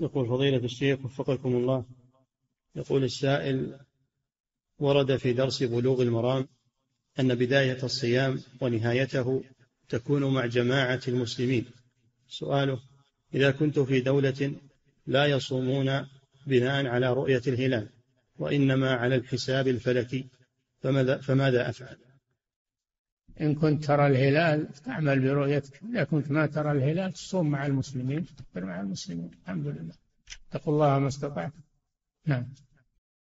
يقول فضيلة الشيخ وفقكم الله، يقول السائل: ورد في درس بلوغ المرام أن بداية الصيام ونهايته تكون مع جماعة المسلمين. سؤاله: إذا كنت في دولة لا يصومون بناء على رؤية الهلال وإنما على الحساب الفلكي، فماذا أفعل؟ إن كنت ترى الهلال تعمل برؤيتك، إذا كنت ما ترى الهلال تصوم مع المسلمين، الحمد لله. اتقوا الله ما استطعتم. نعم.